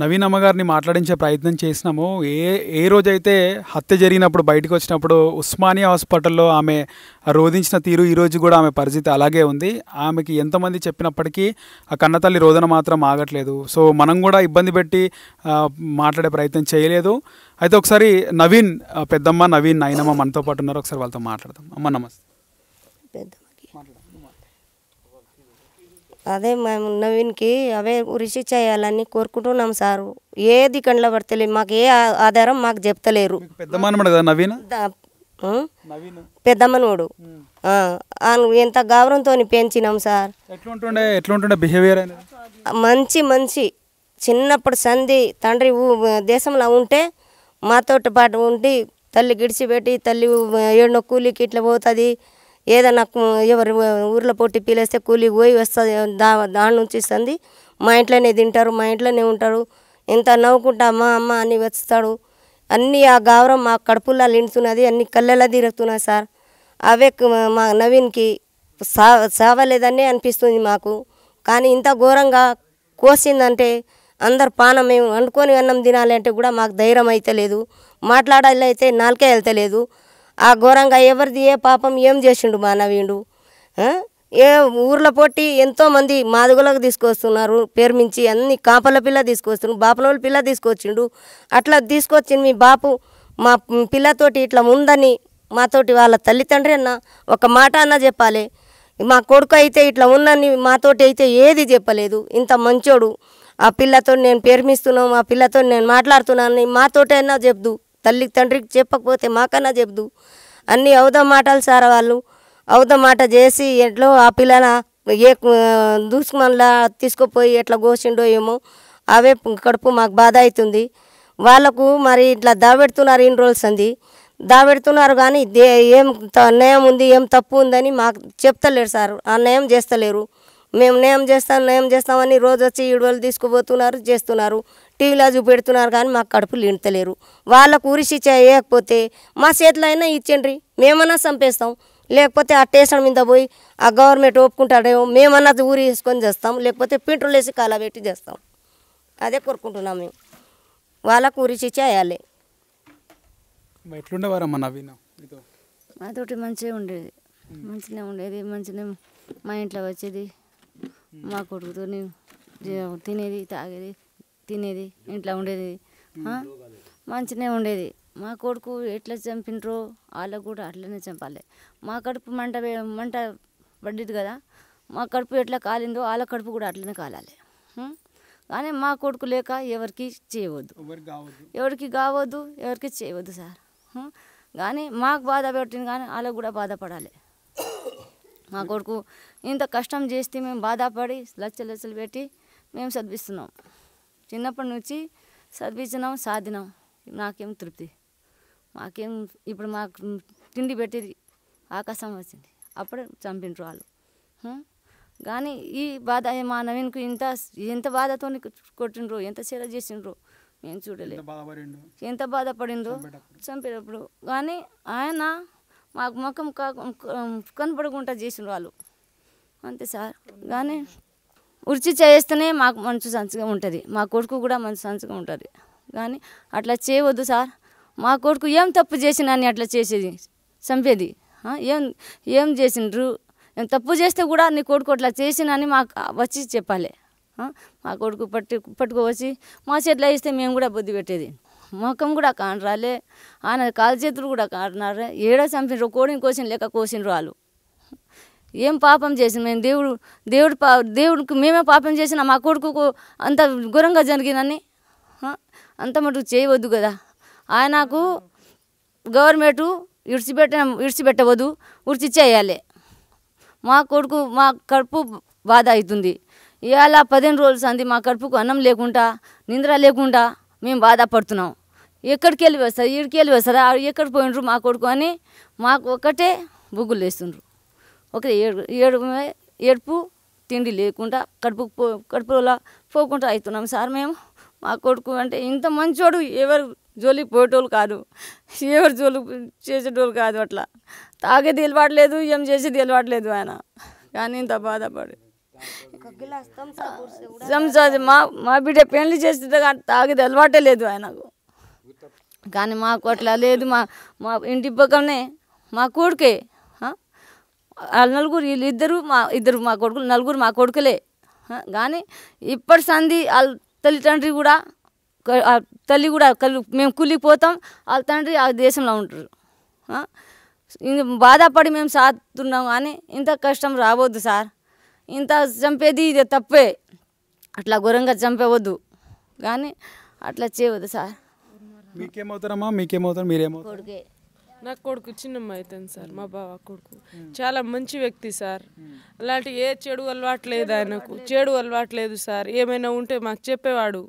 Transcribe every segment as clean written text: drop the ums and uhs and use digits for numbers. నవీన్ అమ్మగారిని మాట్లాడించే ప్రయత్నం చేసాము। ఏ రోజైతే హత్య జరిగినప్పుడు బయటికి వచ్చినప్పుడు ఉస్మానియా హాస్పిటల్లో ఆమె రోధించిన తీరు ఈ రోజు కూడా ఆమె పరిస్థితి అలాగే ఉంది। ఆమెకి ఎంతమంది చెప్పినప్పటికీ ఆ కన్నతల్లి రోదన మాత్రం ఆగట్లేదు। సో మనం కూడా ఇబ్బంది పెట్టి మాట్లాడే ప్రయత్నం చేయలేదు। అయితే ఒకసారి నవీన్ పెద్దమ్మ నవీన్ నాయనమ్మ మనతో పాటు ఉన్నారు, ఒకసారి వాళ్ళతో మాట్లాడదాం। అమ్మ నమస్తే। అదే మేము నవీన్కి అవే ఉరిసి చేయాలని కోరుకుంటున్నాం సార్। ఏది కండ్ల పడతలేదు, మాకు ఏ ఆధారం మాకు చెప్తలేరు। పెద్దమ్మనోడు ఎంత గౌరవంతో పెంచినాం సార్। మంచి మంచి చిన్నప్పుడు సంధి తండ్రి దేశంలో ఉంటే మాతో పాటు ఉండి తల్లి గిడిచిపెట్టి తల్లి ఏడో కూలికి ఇట్లా పోతుంది, ఏదన్నా ఎవరు ఊర్లో పొట్టి పీలేస్తే కూలికి పోయి వస్తుంది, దాని నుంచి ఇస్తుంది। మా ఇంట్లోనే తింటారు, మా ఇంట్లోనే ఉంటారు, ఇంత నవ్వుకుంటా అమ్మ అమ్మ అని వస్తాడు అన్నీ। ఆ గౌరవం మా కడుపులా నిండుతున్నది, అన్ని కళ్ళలా తిరుగుతున్నాయి సార్। అవే మా నవీన్కి సావలేదని అనిపిస్తుంది మాకు। కానీ ఇంత ఘోరంగా కోసిందంటే అందరు పానం మేము వండుకొని అన్నం తినాలంటే కూడా మాకు ధైర్యం అయితే లేదు, మాట్లాడాలైతే నాలుకే వెళ్తలేదు। ఆ ఘోరంగా ఎవరిది ఏ పాపం ఏం చేసిండు మా నవీనుడు? ఏ ఊర్లో పొట్టి ఎంతోమంది మాదుగులకు తీసుకొస్తున్నారు, పేరు మించి అన్ని కాపల పిల్ల తీసుకొస్తున్నారు, బాపలోళ్ళ పిల్ల తీసుకొచ్చిండు। అట్లా తీసుకొచ్చింది మీ బాపు మా పిల్లతోటి ఇట్లా ఉందని మాతోటి వాళ్ళ తల్లిదండ్రి అన్న ఒక మాట అన్న చెప్పాలి। మా కొడుకు అయితే ఇట్లా ఉందని మాతోటి అయితే ఏది చెప్పలేదు, ఇంత మంచోడు। ఆ పిల్లతో నేను పేర్మిస్తున్నాను, ఆ పిల్లతో నేను మాట్లాడుతున్నాను, మాతోటి అయినా చెప్దు, తల్లికి తండ్రికి చెప్పకపోతే మాకన్నా చెప్దు। అన్నీ అవుదా మాటలు సార్, వాళ్ళు అవుదా మాట చేసి ఎట్లో ఆ పిల్లన ఏ దూసుకుమనలా తీసుకుపోయి ఎట్లా కోసిండో ఏమో। అవే కడుపు మాకు బాధ అవుతుంది। వాళ్ళకు మరి ఇట్లా దాబెడుతున్నారు, ఇన్ని రోజులు సంది దాబెడుతున్నారు, కానీ ఏం న్యాయం ఉంది ఏం తప్పు ఉందని మాకు చెప్తలేరు సార్, ఆ న్యాయం చేస్తలేరు। మేము న్యాయం చేస్తాం న్యాయం చేస్తామని రోజు వచ్చి ఈడోళ్ళు తీసుకుపోతున్నారు, చేస్తున్నారు, టీవీలో చూపెడుతున్నారు, కానీ మాకు కడుపులు నిండతలేరు। వాళ్ళకు ఉరిసి చేయకపోతే మా చేతిలో అయినా ఇచ్చండి, మేమన్నా చంపేస్తాం, లేకపోతే ఆ స్టేషన్ మీద పోయి ఆ గవర్నమెంట్ ఒప్పుకుంటాడేమో మేమన్నా ఊరి వేసుకొని చేస్తాం, లేకపోతే పెట్రోల్ వేసి కాలబెట్టి చేస్తాం। అదే కోరుకుంటున్నాం మేము, వాళ్ళకు ఉరిసి చేయాలి। ఎట్లుండేవారమ్మ నవీన? మాతోటి మంచిగా ఉండేది, మంచిగా ఉండేది, మంచిగా మా ఇంట్లో వచ్చేది, మా కొడుకుతో తినేది తాగేది, తినేది, ఇంట్లో ఉండేది, మంచిగా ఉండేది। మా కొడుకు ఎట్లా చంపినరో వాళ్ళకు కూడా అట్లనే చంపాలి। మా కడుపు మంట పడ్డది కదా, మా కడుపు ఎట్లా కాలిందో వాళ్ళ కడుపు కూడా అట్లనే కాలాలి। కానీ మా కొడుకు లేక ఎవరికి చేయవద్దు, ఎవరికి కావద్దు, ఎవరికి చేయవద్దు సార్। కానీ మాకు బాధ పెట్టింది, కానీ వాళ్ళకు కూడా బాధపడాలి। మా కొడుకు ఇంత కష్టం చేస్తే మేము బాధపడి లచ్చలు లచ్చలు పెట్టి మేము చదివిస్తున్నాం, చిన్నప్పటి నుంచి చదివించినాం, సాధినాం, నాకేం తృప్తి, మాకేం ఇప్పుడు మాకు తిండి పెట్టేది ఆకాశం వచ్చింది, అప్పుడే చంపినరు వాళ్ళు। కానీ ఈ బాధ మా నవీన్కు ఇంత ఎంత బాధతో కొట్టినరు, ఎంత సేర చేసినరు మేము చూడలేదు, ఎంత బాధపడిందో చంపేటప్పుడు। కానీ ఆయన మాకు ముఖం కనపడకుండా చేసిన వాళ్ళు అంతే సార్। కానీ ఉరిచి చేస్తేనే మాకు మంచి సంచిగా ఉంటుంది, మా కొడుకు కూడా మంచి సంచిగా ఉంటుంది, కానీ అట్లా చేయవద్దు సార్। మా కొడుకు ఏం తప్పు చేసినా అని అట్లా చేసేది చంపేది, ఏం చేసిండ్రు, ఏం తప్పు చేస్తే కూడా నీ కొడుకు అట్లా చేసినా అని మాకు వచ్చి చెప్పాలి। మా కొడుకు పట్టుకోవచ్చి మా చేతిలో ఇస్తే మేము కూడా బుద్ధి పెట్టేది, ముఖం కూడా కానరాలే, ఆయన కాలు చేతులు కూడా కానరాలే, ఏడా చంపినరు, కోడిని కోసిన లేక కోసినరు వాళ్ళు। ఏం పాపం చేసిన మేము, దేవుడికి మేమే పాపం చేసినా మా కొడుకు అంత ఘోరంగా జరిగిందని అంత మటుకు చేయవద్దు కదా। ఆయనకు గవర్నమెంట్ విడిచిపెట్టవద్దు, విడిచి చేయాలి। మా కొడుకు మా కడుపు బాధ అవుతుంది, ఇవాళ 15 రోజులు సంది మా కడుపుకు అన్నం లేకుండా నిద్ర లేకుండా మేము బాధపడుతున్నాం। ఎక్కడికి వెళ్ళి వస్తారు, ఇక్కడికి వెళ్ళి వస్తారా, ఎక్కడ పోయినరు మా కొడుకు అని మాకు ఒకటే బుగ్గులు వేస్తుండ్రు, ఒకటే ఏడుపు, తిండి లేకుండా కడుపులో పోకుండా అవుతున్నాం సార్ మేము। మా కొడుకు అంటే ఇంత మంచోడు, ఎవరు జోలికి పోయేటోళ్ళు కాదు, ఎవరు జోలికి చేసేటోళ్ళు కాదు, అట్లా తాగేది అలవాట్లేదు, ఏం చేసేది అలవాట్లేదు ఆయన, కానీ ఇంత బాధపడి సంసాజ్ మా బిడ్డ పెళ్లి చేస్తే తాగేది అలవాటే లేదు ఆయనకు. కానీ మాకు అట్లా లేదు. మా ఇంటి పక్కనే మా కొడుకే, నలుగురు వీళ్ళిద్దరు, మా ఇద్దరు మా కొడుకులు, నలుగురు మా కొడుకులే. కానీ ఇప్పటి సంది వాళ్ళ తల్లిదండ్రి కూడా, తల్లి కూడా మేము కూలిపోతాం, వాళ్ళ తండ్రి ఆ దేశంలో ఉంటారు. బాధపడి మేము సాగుతున్నాం. కానీ ఇంత కష్టం రావద్దు సార్, ఇంత చంపేది ఇది తప్పే, అట్లా ఘోరంగా చంపేవద్దు, కానీ అట్లా చేయవద్దు సార్. మీకేమవుతారమ్మా? మీకేమవుతారు? మీరేమవుతారు? కొడుకే, నాకు కొడుకు చిన్నమ్మ అవుతుంది సార్. మా బావ కొడుకు చాలా మంచి వ్యక్తి సార్. అలాంటి ఏ చెడు అలవాట్లేదు ఆయనకు, చెడు అలవాట్లేదు సార్. ఏమైనా ఉంటే మాకు చెప్పేవాడు.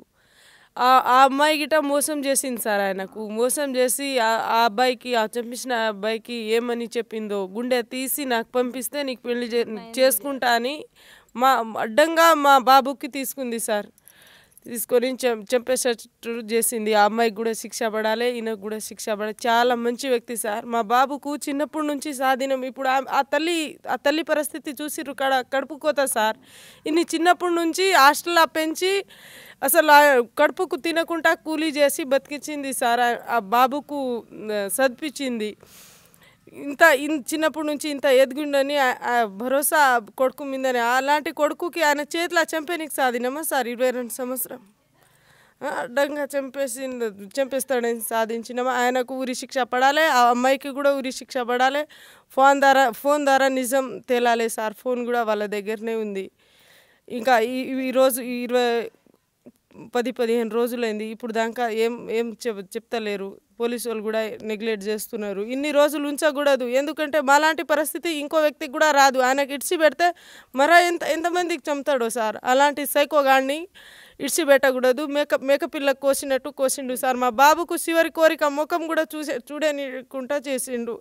ఆ అమ్మాయి గిట మోసం చేసింది సార్. ఆయనకు మోసం చేసి ఆ అబ్బాయికి, ఆ చంపించిన అబ్బాయికి ఏమని చెప్పిందో, గుండె తీసి నాకు పంపిస్తే నీకు పెళ్లి చేసుకుంటా అని మా అడ్డంగా మా బాబుకి తీసుకుంది సార్. తీసుకొని చంపేసేట్టు చేసింది. ఆ అమ్మాయికి కూడా శిక్ష పడాలి, ఈయనకు కూడా శిక్ష పడాలి. చాలా మంచి వ్యక్తి సార్. మా బాబుకు చిన్నప్పటి నుంచి సాధినం. ఇప్పుడు ఆ తల్లి పరిస్థితి చూసి కడుపుకోతా సార్. ఇన్ని చిన్నప్పటి నుంచి హాస్టల్లో పెంచి అసలు కడుపుకు తినకుండా కూలీ చేసి బతికించింది సార్. ఆ బాబుకు చదివించింది. ఇంత చిన్నప్పటి నుంచి ఇంత ఎదిగిండని భరోసా కొడుకు మీదని, అలాంటి కొడుకుకి ఆయన చేతిలో చంపేనికి సాధినమా సార్? 22 సంవత్సరం అడ్డంగా చంపేస్తాడని సాధించినమా? ఆయనకు ఉరి శిక్ష పడాలి, ఆ అమ్మాయికి కూడా ఉరి శిక్ష పడాలి. ఫోన్ ద్వారా నిజం తేలాలి సార్. ఫోన్ కూడా వాళ్ళ దగ్గరనే ఉంది. ఇంకా ఈరోజు 10-15 రోజులైంది. ఇప్పుడు దాకా ఏం చెప్తలేరు. పోలీసు వాళ్ళు కూడా నెగ్లెక్ట్ చేస్తున్నారు. ఇన్ని రోజులు ఉంచకూడదు, ఎందుకంటే మాలాంటి పరిస్థితి ఇంకో వ్యక్తికి కూడా రాదు. ఆయనకి ఇడిచి పెడితే మరా ఎంతమందికి చంపుతాడో సార్. అలాంటి సైకోగాడిని ఇడిచి పెట్టకూడదు. మేకపిల్లకు కోసినట్టు కోసిండు సార్. మా బాబుకు చివరి కోరిక ముఖం కూడా చూడనికుండా చేసిండు.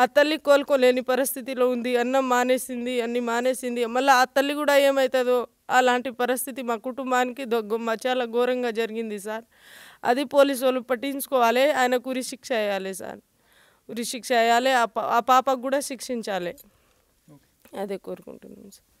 ఆ తల్లి కోలుకోలేని పరిస్థితిలో ఉంది. అన్నం మానేసింది, అన్ని మానేసింది. మళ్ళీ ఆ తల్లి కూడా ఏమవుతుందో, అలాంటి పరిస్థితి మా కుటుంబానికి చాలా ఘోరంగా జరిగింది సార్. అది పోలీసు వాళ్ళు పట్టించుకోవాలి. ఆయనకు ఉరి శిక్ష వేయాలి సార్, ఉరి శిక్ష వేయాలి. ఆ పాపకు కూడా శిక్షించాలి. అదే కోరుకుంటున్నాం సార్.